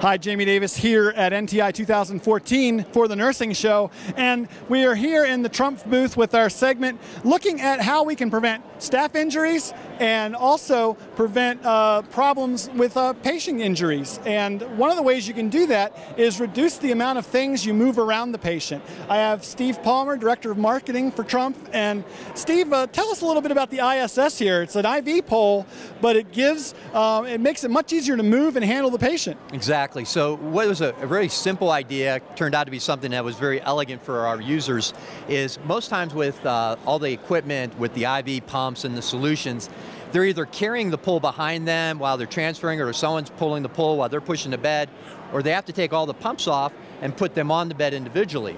Hi, Jamie Davis here at NTI 2014 for the Nursing Show, and we are here in the TRUMPF booth with our segment looking at how we can prevent staff injuries and also prevent problems with patient injuries. And one of the ways you can do that is reduce the amount of things you move around the patient. I have Steve Palmer, Director of Marketing for TRUMPF, and Steve, tell us a little bit about the ISS here. It's an IV pole, but it gives, it makes it much easier to move and handle the patient. Exactly. So what was a very simple idea turned out to be something that was very elegant for our users is most times with all the equipment, with the IV pumps and the solutions, they're either carrying the pull behind them while they're transferring, or someone's pulling the pull while they're pushing the bed, or they have to take all the pumps off and put them on the bed individually.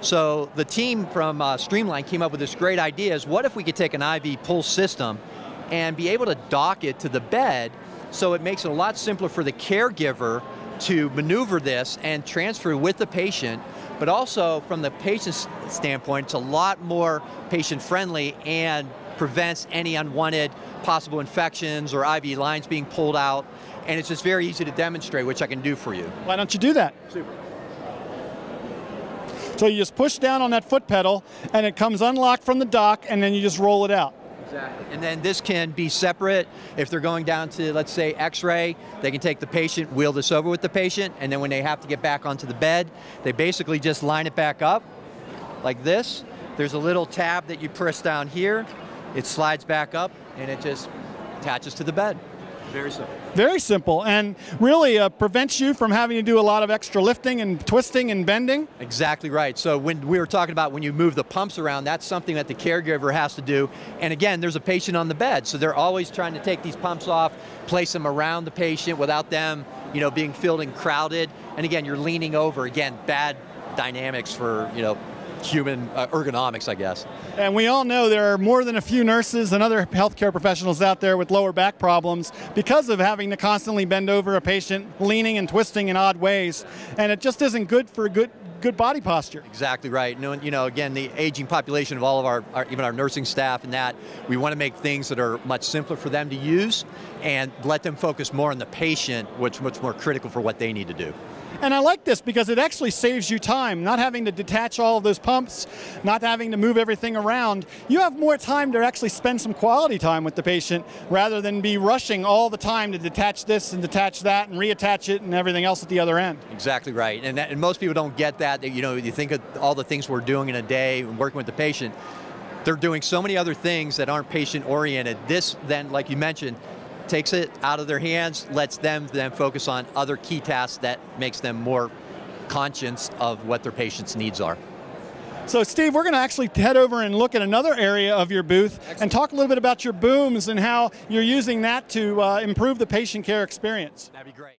So the team from Streamline came up with this great idea is what if we could take an IV pull system and be able to dock it to the bed so it makes it a lot simpler for the caregiver to maneuver this and transfer with the patient, but also from the patient's standpoint, it's a lot more patient-friendly and prevents any unwanted possible infections or IV lines being pulled out, and it's just very easy to demonstrate, which I can do for you. Why don't you do that? Super. So you just push down on that foot pedal, and it comes unlocked from the dock, and then you just roll it out. Exactly. And then this can be separate. If they're going down to, let's say, x-ray, they can take the patient, wheel this over with the patient, and then when they have to get back onto the bed, they basically just line it back up like this. There's a little tab that you press down here. It slides back up, and it just attaches to the bed. Very simple. Very simple, and really prevents you from having to do a lot of extra lifting and twisting and bending. Exactly right. So when we were talking about when you move the pumps around, that's something that the caregiver has to do. And again, there's a patient on the bed, so they're always trying to take these pumps off, place them around the patient without them, you know, being filled and crowded. And again, you're leaning over. Again, bad dynamics for, you know, human ergonomics, I guess. And we all know there are more than a few nurses and other healthcare professionals out there with lower back problems because of having to constantly bend over a patient, leaning and twisting in odd ways, and it just isn't good for good body posture. Exactly right. And, you know, again, the aging population of all of our even our nursing staff and that, we want to make things that are much simpler for them to use and let them focus more on the patient, which is much more critical for what they need to do. And I like this because it actually saves you time, not having to detach all of those pumps, not having to move everything around. You have more time to actually spend some quality time with the patient rather than be rushing all the time to detach this and detach that and reattach it and everything else at the other end. Exactly right. And, and most people don't get that. You know, you think of all the things we're doing in a day and working with the patient. They're doing so many other things that aren't patient-oriented. This then, like you mentioned, takes it out of their hands, lets them then focus on other key tasks that makes them more conscious of what their patient's needs are. So Steve, we're going to actually head over and look at another area of your booth. Excellent. And talk a little bit about your booms and how you're using that to improve the patient care experience. That'd be great.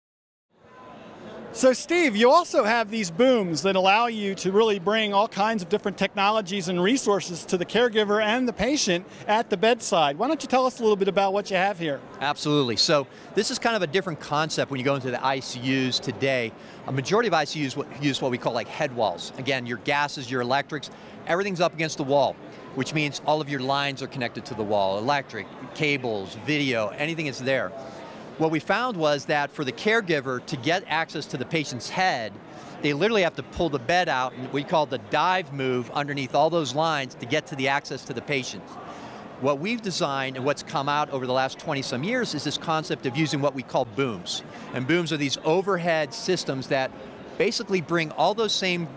So Steve, you also have these booms that allow you to really bring all kinds of different technologies and resources to the caregiver and the patient at the bedside. Why don't you tell us a little bit about what you have here? Absolutely. So this is kind of a different concept when you go into the ICUs today. A majority of ICUs use what we call like head walls. Again, your gases, your electrics, everything's up against the wall, which means all of your lines are connected to the wall, electric, cables, video, anything that's there. What we found was that for the caregiver to get access to the patient's head, they literally have to pull the bed out, and we call the dive move underneath all those lines to get to the access to the patient. What we've designed and what's come out over the last 20-some years is this concept of using what we call booms. And booms are these overhead systems that basically bring all those same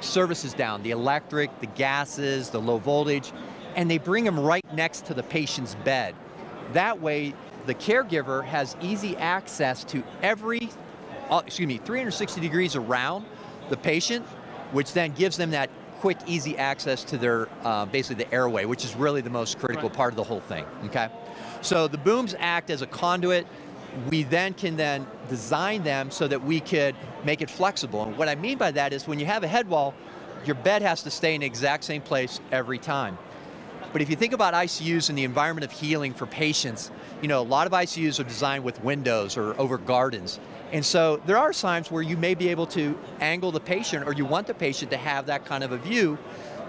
services down, the electric, the gases, the low voltage, and they bring them right next to the patient's bed. That way, the caregiver has easy access to every, 360 degrees around the patient, which then gives them that quick, easy access to their, basically the airway, which is really the most critical part of the whole thing, okay? So the booms act as a conduit. We then can then design them so that we could make it flexible. And what I mean by that is when you have a head wall, your bed has to stay in the exact same place every time. But if you think about ICUs and the environment of healing for patients, you know, a lot of ICUs are designed with windows or over gardens. And so there are times where you may be able to angle the patient or you want the patient to have that kind of a view.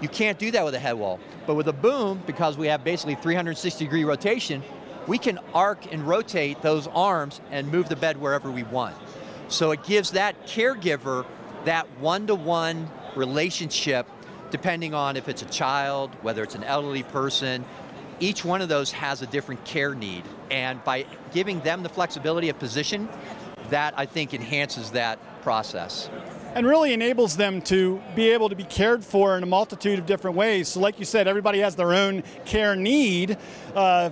You can't do that with a head wall. But with a boom, because we have basically 360 degree rotation, we can arc and rotate those arms and move the bed wherever we want. So it gives that caregiver that one-to-one relationship, depending on if it's a child, whether it's an elderly person. Each one of those has a different care need. And by giving them the flexibility of position, that I think enhances that process. And really enables them to be able to be cared for in a multitude of different ways. So like you said, everybody has their own care need.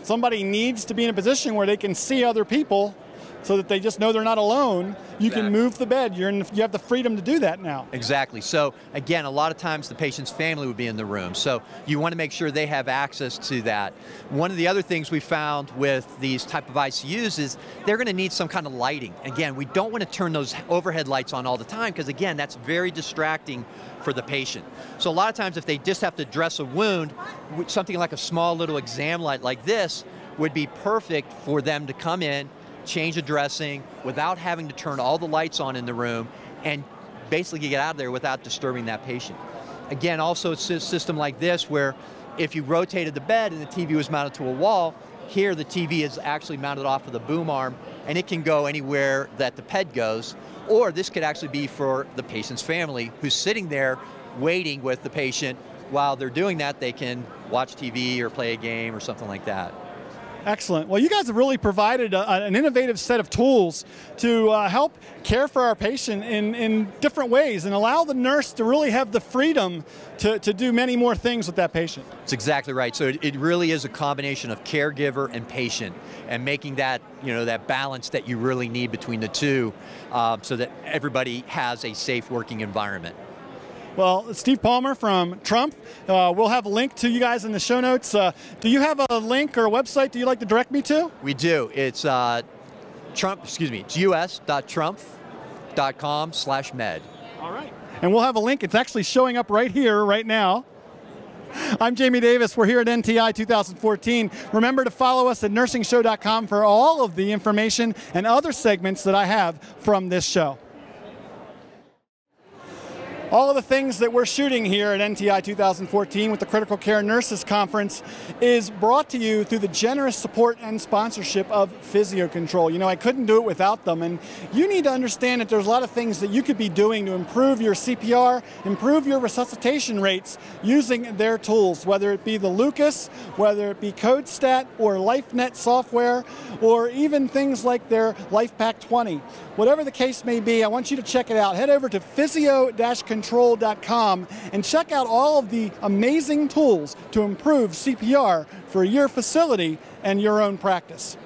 Somebody needs to be in a position where they can see other people so that they just know they're not alone. You can move the bed. You have the freedom to do that now. Exactly. So again, a lot of times the patient's family would be in the room. So you want to make sure they have access to that. One of the other things we found with these type of ICUs is they're going to need some kind of lighting. Again, we don't want to turn those overhead lights on all the time because again, that's very distracting for the patient. So a lot of times if they just have to dress a wound, something like a small little exam light like this would be perfect for them to come in, change a dressing without having to turn all the lights on in the room and basically get out of there without disturbing that patient. Again, also it's a system like this where if you rotated the bed and the TV was mounted to a wall, here the TV is actually mounted off of the boom arm and it can go anywhere that the bed goes, or this could actually be for the patient's family who's sitting there waiting with the patient. While they're doing that, they can watch TV or play a game or something like that. Excellent. Well, you guys have really provided an innovative set of tools to help care for our patient in different ways and allow the nurse to really have the freedom to do many more things with that patient. That's exactly right. So it really is a combination of caregiver and patient and making that, you know, that balance that you really need between the two so that everybody has a safe working environment. Well, Steve Palmer from TRUMPF, we'll have a link to you guys in the show notes. Do you have a link or a website that you'd like to direct me to? We do. It's us.trumpf.com/med. All right. And we'll have a link. It's actually showing up right here, right now. I'm Jamie Davis. We're here at NTI 2014. Remember to follow us at nursingshow.com for all of the information and other segments that I have from this show. All of the things that we're shooting here at NTI 2014 with the Critical Care Nurses Conference is brought to you through the generous support and sponsorship of PhysioControl. You know, I couldn't do it without them, and you need to understand that there's a lot of things that you could be doing to improve your CPR, improve your resuscitation rates using their tools, whether it be the Lucas, whether it be Codestat or LifeNet software, or even things like their LifePak 20. Whatever the case may be, I want you to check it out. Head over to physio-control.com and check out all of the amazing tools to improve CPR for your facility and your own practice.